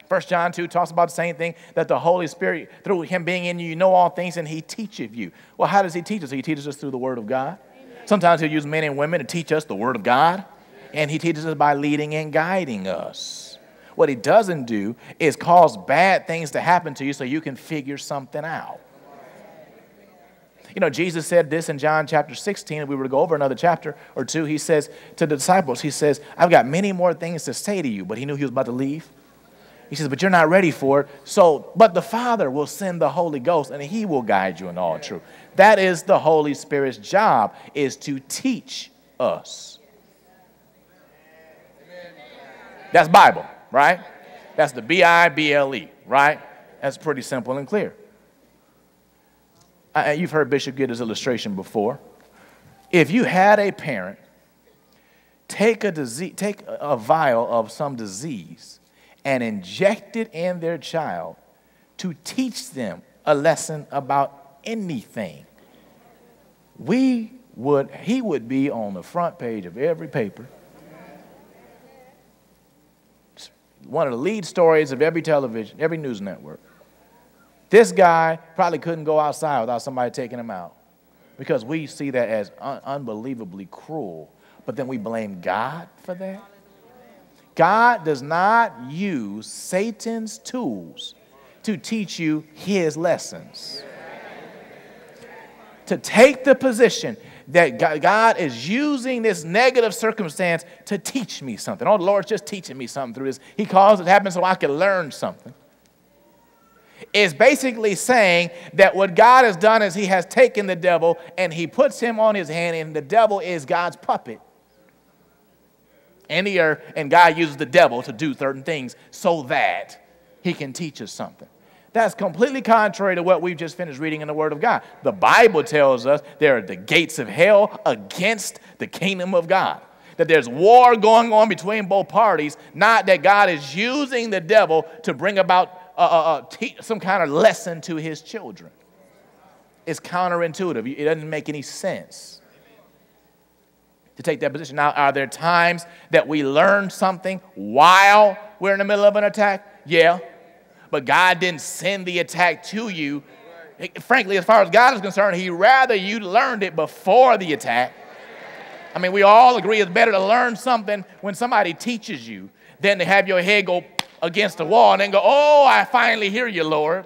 First John two talks about the same thing, that the Holy Spirit, through him being in you, you know all things, and he teacheth you. Well, how does he teach us? He teaches us through the Word of God. Sometimes he'll use men and women to teach us the Word of God, and he teaches us by leading and guiding us. What he doesn't do is cause bad things to happen to you so you can figure something out. You know, Jesus said this in John chapter sixteen. If we were to go over another chapter or two, he says to the disciples, he says, I've got many more things to say to you. But he knew he was about to leave. He says, but you're not ready for it. So, but the Father will send the Holy Ghost, and he will guide you in all truth. That is the Holy Spirit's job, is to teach us. That's Bible. Right? That's the B I B L E, right? That's pretty simple and clear. Uh, you've heard Bishop give this illustration before. If you had a parent take a, disease, take a vial of some disease and inject it in their child to teach them a lesson about anything, we would, he would be on the front page of every paper. One of the lead stories of every television, every news network. This guy probably couldn't go outside without somebody taking him out, because we see that as un unbelievably cruel, but then we blame God for that. God does not use Satan's tools to teach you his lessons. To take the position that God is using this negative circumstance to teach me something. Oh, the Lord's just teaching me something through this. He caused it to happen so I can learn something. It's basically saying that what God has done is he has taken the devil and he puts him on his hand, and the devil is God's puppet in the earth, and God uses the devil to do certain things so that he can teach us something. That's completely contrary to what we've just finished reading in the Word of God. The Bible tells us there are the gates of hell against the kingdom of God. That there's war going on between both parties, not that God is using the devil to bring about uh, uh, teach some kind of lesson to his children. It's counterintuitive. It doesn't make any sense to take that position. Now, are there times that we learn something while we're in the middle of an attack? Yeah. But God didn't send the attack to you. Frankly, as far as God is concerned, he'd rather you learned it before the attack. I mean, we all agree it's better to learn something when somebody teaches you than to have your head go against the wall and then go, oh, I finally hear you, Lord.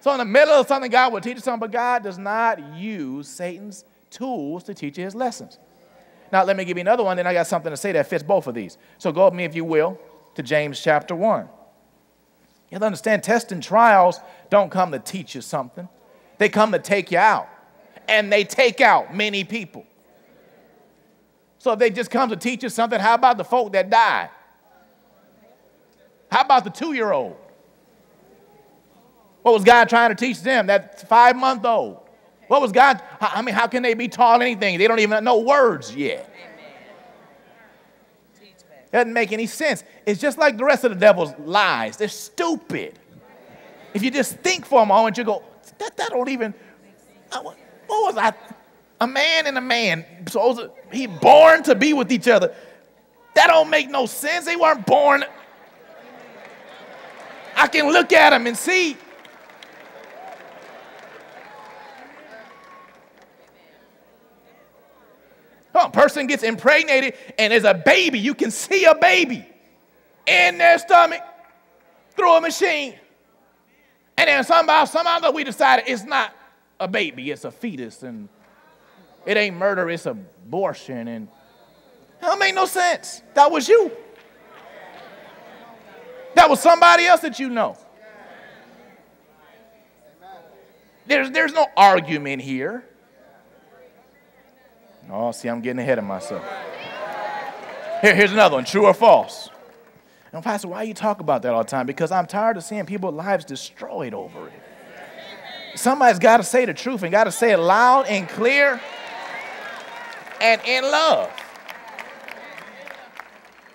So in the middle of something, God will teach you something, but God does not use Satan's tools to teach you his lessons. Now, let me give you another one, then I got something to say that fits both of these. So go with me, if you will, to James chapter one. You have to understand, tests and trials don't come to teach you something. They come to take you out, and they take out many people. So if they just come to teach you something, how about the folk that died? How about the two-year-old? What was God trying to teach them? That five-month-old. What was God? I mean, how can they be taught anything? They don't even know words yet. Amen. Doesn't make any sense. It's just like the rest of the devil's lies. They're stupid. If you just think for a moment, you go, that, that don't even, I, what was I? A man and a man, so he born to be with each other. That don't make no sense. They weren't born. I can look at them and see. A person gets impregnated and there's a baby. You can see a baby in their stomach through a machine. And then somehow, somehow we decided it's not a baby, it's a fetus, and it ain't murder, it's abortion. And that made no sense. That was you. That was somebody else that you know. There's, there's no argument here. Oh, see, I'm getting ahead of myself. Here, here's another one, true or false. And Pastor, why you talk about that all the time? Because I'm tired of seeing people's lives destroyed over it. Somebody's got to say the truth and got to say it loud and clear and in love.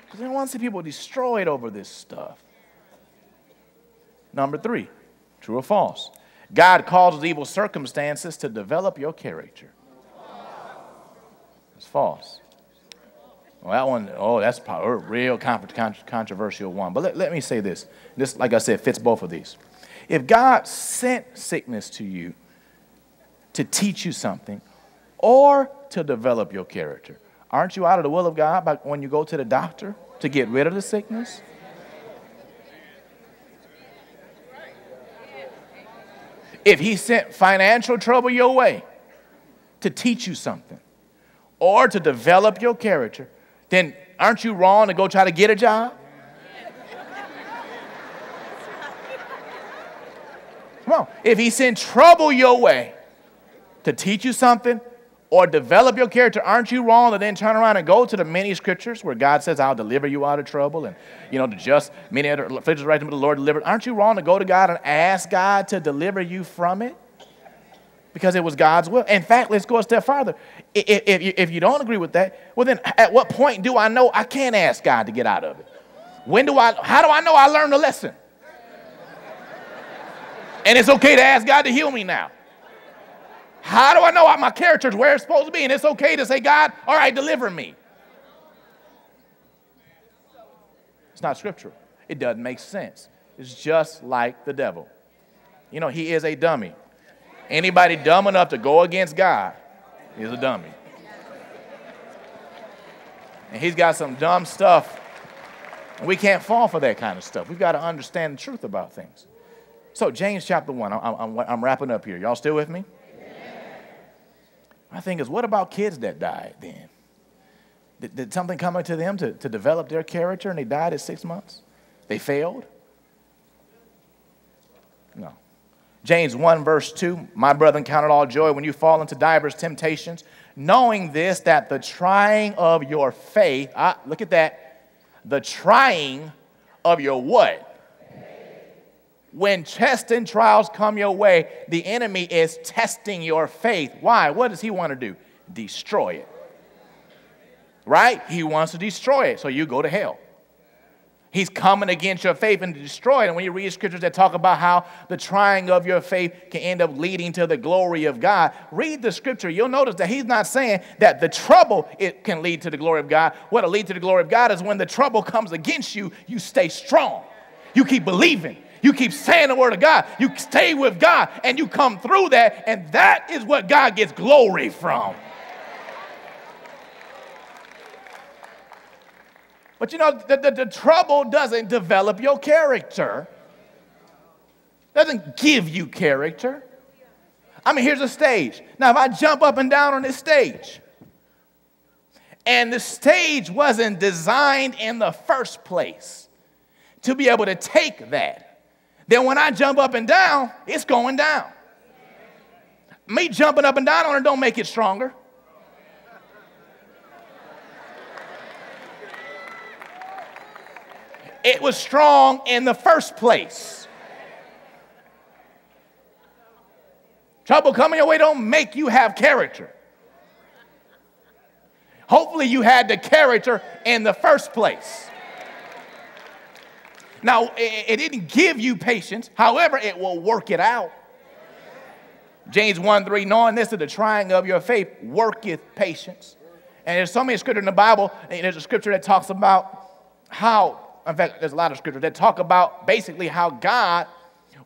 Because I don't want to see people destroyed over this stuff. Number three, true or false. God causes evil circumstances to develop your character. It's false. Well, that one, oh, that's probably a real controversial one. But let, let me say this. This, like I said, fits both of these. If God sent sickness to you to teach you something or to develop your character, aren't you out of the will of God by, when you go to the doctor to get rid of the sickness? If he sent financial trouble your way to teach you something, or to develop your character, then aren't you wrong to go try to get a job? Come on. If he sent trouble your way to teach you something or develop your character, aren't you wrong to then turn around and go to the many scriptures where God says, I'll deliver you out of trouble, and, you know, the just, many other afflictions right to the Lord delivered. Aren't you wrong to go to God and ask God to deliver you from it? Because it was God's will. In fact, let's go a step farther. If, if, you, if you don't agree with that, well, then at what point do I know I can't ask God to get out of it? When do I, how do I know I learned a lesson? And it's okay to ask God to heal me now. How do I know my character is where it's supposed to be? And it's okay to say, God, all right, deliver me. It's not scriptural. It doesn't make sense. It's just like the devil. You know, he is a dummy. Anybody dumb enough to go against God is a dummy. And he's got some dumb stuff. We can't fall for that kind of stuff. We've got to understand the truth about things. So James chapter one, I'm, I'm, I'm wrapping up here. Y'all still with me? My thing is, what about kids that died then? Did, did something come to them to, to develop their character and they died at six months? They failed? No. James one, verse two, my brethren, count it all joy when you fall into divers temptations, knowing this, that the trying of your faith, ah, look at that, the trying of your what? When tests and trials come your way, the enemy is testing your faith. Why? What does he want to do? Destroy it. Right? He wants to destroy it, so you go to hell. He's coming against your faith and destroy it. And when you read scriptures that talk about how the trying of your faith can end up leading to the glory of God, read the scripture. You'll notice that he's not saying that the trouble it can lead to the glory of God. What'll lead to the glory of God is when the trouble comes against you, you stay strong. You keep believing. You keep saying the word of God. You stay with God and you come through that. And that is what God gets glory from. But you know, the, the, the trouble doesn't develop your character. Doesn't give you character. I mean, here's a stage. Now, if I jump up and down on this stage And the stage wasn't designed in the first place to be able to take that. Then when I jump up and down, it's going down. Me jumping up and down on it don't make it stronger. It was strong in the first place. Trouble coming your way don't make you have character. Hopefully you had the character in the first place. Now, it didn't give you patience. However, it will work it out. James one three, knowing this, that the trying of your faith worketh patience. And there's so many scriptures in the Bible. And there's a scripture that talks about how, in fact, there's a lot of scriptures that talk about basically how God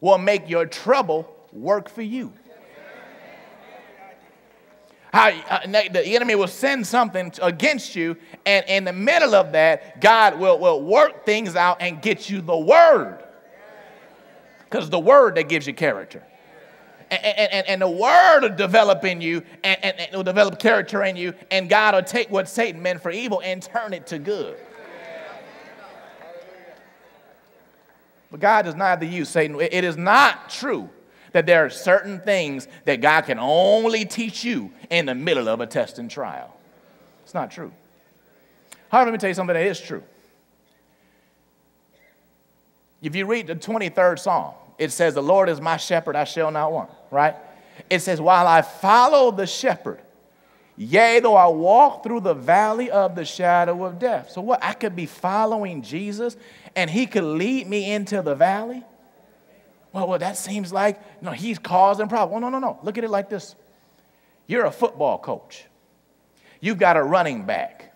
will make your trouble work for you. How uh, the enemy will send something against you, and in the middle of that, God will, will work things out and get you the word. Because the word that gives you character. And, and, and the word will develop in you, and, and, and it will develop character in you, and God will take what Satan meant for evil and turn it to good. But God does not have to use Satan. It is not true that there are certain things that God can only teach you in the middle of a test and trial. It's not true. However, let me tell you something that is true. If you read the twenty-third Psalm, it says, the Lord is my shepherd, I shall not want, right? It says, while I follow the shepherd, yea, though I walk through the valley of the shadow of death. So what, I could be following Jesus and he could lead me into the valley? Well, well, that seems like, no, he's causing problems. Well, no, no, no. Look at it like this. You're a football coach. You've got a running back.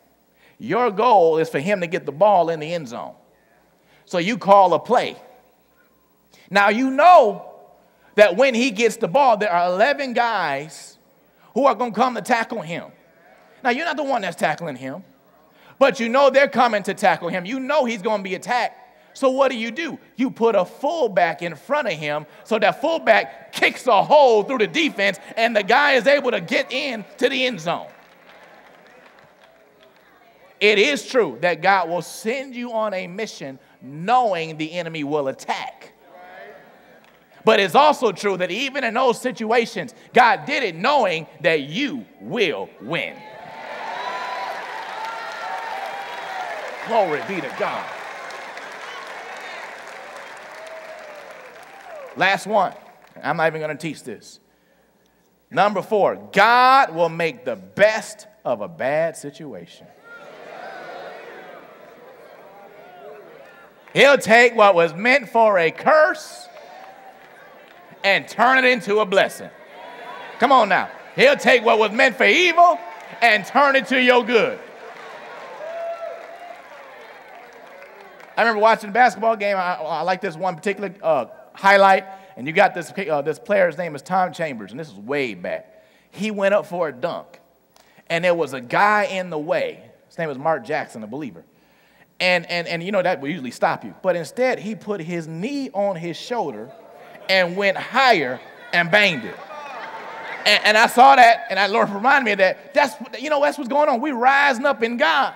Your goal is for him to get the ball in the end zone. So you call a play. Now, you know that when he gets the ball, there are eleven guys who are going to come to tackle him. Now, you're not the one that's tackling him, but you know they're coming to tackle him. You know he's going to be attacked. So what do you do? You put a fullback in front of him so that fullback kicks a hole through the defense and the guy is able to get in to the end zone. It is true that God will send you on a mission knowing the enemy will attack. But it's also true that even in those situations, God did it knowing that you will win. Glory be to God. Last one. I'm not even going to teach this. Number four, God will make the best of a bad situation. He'll take what was meant for a curse and turn it into a blessing. Come on now. He'll take what was meant for evil and turn it to your good. I remember watching a basketball game. I, I like this one particular uh, highlight, and you got this, uh, this player's name is Tom Chambers, and this is way back. He went up for a dunk, and there was a guy in the way. His name was Mark Jackson, a believer. And, and, and you know, that would usually stop you. But instead, he put his knee on his shoulder and went higher and banged it. And, and I saw that, and the Lord reminded me of that. That's, you know, that's what's going on. We're rising up in God.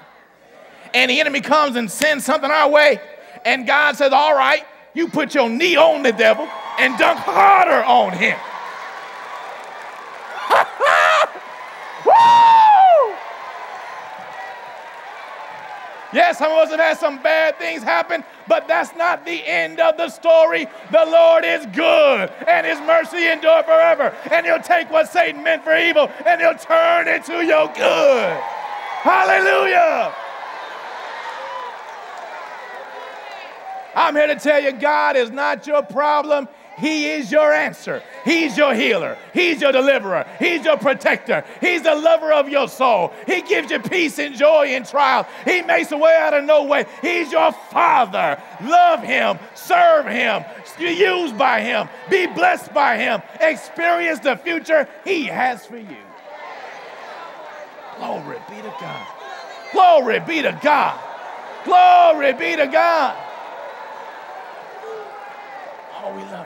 And the enemy comes and sends something our way, and God says, all right. You put your knee on the devil and dunk harder on him. Woo! Yes, some of us have had some bad things happen, but that's not the end of the story. The Lord is good, and his mercy endure forever. And he'll take what Satan meant for evil, and he'll turn it to your good. Hallelujah. I'm here to tell you, God is not your problem. He is your answer. He's your healer. He's your deliverer. He's your protector. He's the lover of your soul. He gives you peace and joy in trial. He makes a way out of no way. He's your Father. Love him. Serve him. Be used by him. Be blessed by him. Experience the future he has for you. Glory be to God. Glory be to God. Glory be to God. Oh, we love